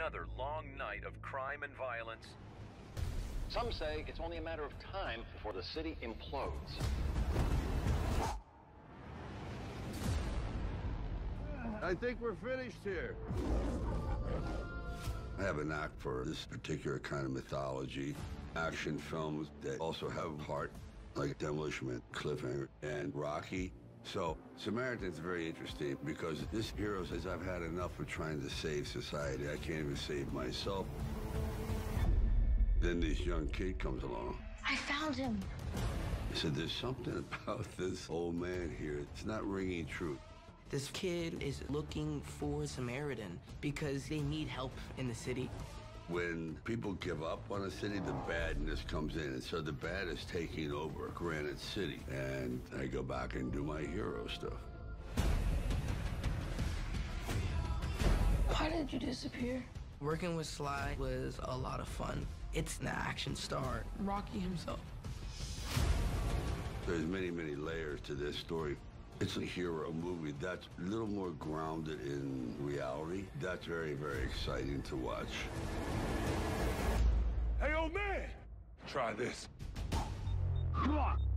another long night of crime and violence. Some say it's only a matter of time before the city implodes. I think we're finished here. I have a knack for this particular kind of mythology. Action films that also have heart, like Demolition, Cliffhanger, and Rocky. So Samaritan's very interesting because this hero says, I've had enough of trying to save society. I can't even save myself. Then this young kid comes along. I found him. I said, there's something about this old man here. It's not ringing true. This kid is looking for Samaritan because they need help in the city. When people give up on a city, the badness comes in. And so the bad is taking over Granite City. And I go back and do my hero stuff. Why did you disappear? Working with Sly was a lot of fun. It's an action star, Rocky himself. There's many, many layers to this story. It's a hero movie that's a little more grounded in reality. That's very, very exciting to watch. Hey, old man! Try this. Come on!